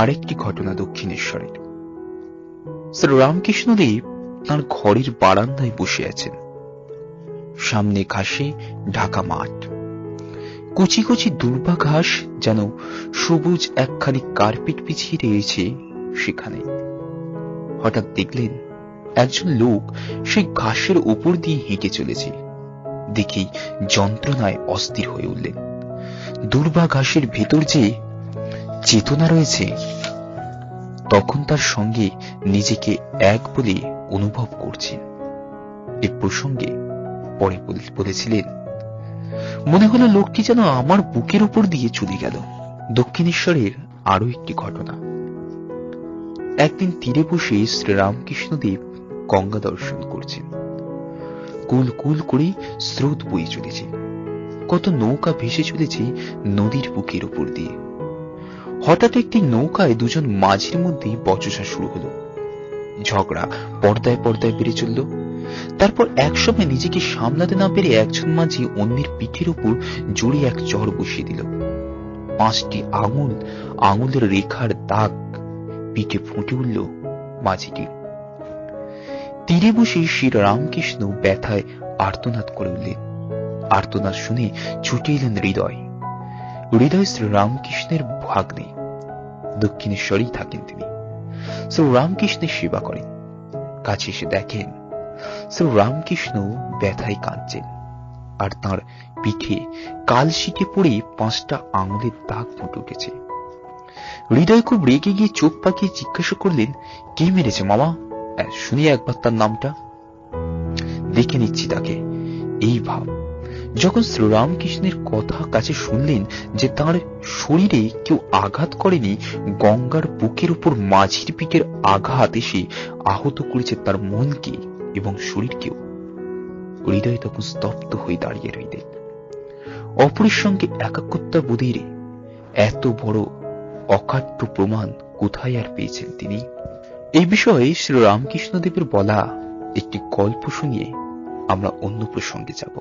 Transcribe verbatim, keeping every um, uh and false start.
আরেকটি ঘটনা দক্ষিণেশ্বরের। শ্রী রামকৃষ্ণদেব তার ঘরের বারান্দায় বসে আছেন। সামনে ঘাসে ঢাকা মাঠ, কুচি কুচি দুর্বা ঘাস যেন সবুজ একখানি কার্পেট বিছিয়ে রয়েছে সেখানে। হঠাৎ দেখলেন একজন লোক সেই ঘাসের উপর দিয়ে হেঁটে চলেছে। দেখি যন্ত্রণায় অস্থির হয়ে উঠলেন। দুর্বা ঘাসের ভেতর যে চেতনা রয়েছে, তখন তার সঙ্গে নিজেকে এক বলে অনুভব করছেন। এ প্রসঙ্গে পরে বলেছিলেন, মনে হলো লোকটি যেন আমার বুকের উপর দিয়ে চলে গেল। দক্ষিণেশ্বরের আরো একটি ঘটনা। একদিন তীরে বসে শ্রীরামকৃষ্ণদেব গঙ্গা দর্শন করছেন। কুল কুল করে স্রোত বয়ে চলেছে, কত নৌকা ভেসে চলেছে নদীর বুকের উপর দিয়ে। হঠাৎ একটি নৌকায় দুজন মাঝির মধ্যে বচসা শুরু হলো। ঝগড়া পর্দায় পর্দায় বেড়ে চলল। তারপর একসময় নিজেকে সামলাতে না পেরে একজন মাঝি অন্যের পিঠের উপর জোরে এক চড় বসিয়ে দিল। পাঁচটি আঙুল আঙুলের রেখার দাগ পিঠে ফুটে উঠল মাঝিটি। তীরে বসে শ্রী রামকৃষ্ণ ব্যথায় আর্তনাদ করে উঠলেন। আর্তনাদ শুনে ছুটে এলেন হৃদয়। হৃদয় শ্রী রামকৃষ্ণের ভাগ্নে, দক্ষিণেশ্বরেই থাকেন তিনি। শ্রী রামকৃষ্ণের সেবা করেন। কাছে এসে দেখেন শ্রী রামকৃষ্ণ ব্যথায় কাঁদছেন, আর তাঁর পিঠে কালশিটে পড়ে পাঁচটা আঙুলের দাগ ফুটে উঠেছে। হৃদয় খুব রেগে গিয়ে চোখ পাকিয়ে জিজ্ঞাসা করলেন, কে মেরেছে মামা? শুনি একবার তার নামটা, দেখে নিচ্ছি তাকে। এই ভাব যখন শ্রীরামকৃষ্ণের কথা কাছে শুনলেন যে তার শরীরে কেউ আঘাত করেনি, গঙ্গার বুকের উপর মাঝির পিঠের আঘাত এসে আহত করেছে তার মনকে এবং শরীরকেও, হৃদয় তখন স্তব্ধ হয়ে দাঁড়িয়ে রইলেন। অপরের সঙ্গে একাত্মতা বোধের এত বড় অকাট্য প্রমাণ কোথায় আর পেয়েছেন তিনি? এই বিষয়ে শ্রী রামকৃষ্ণদেবের বলা একটি গল্প শুনিয়ে আমরা অন্য প্রসঙ্গে যাব।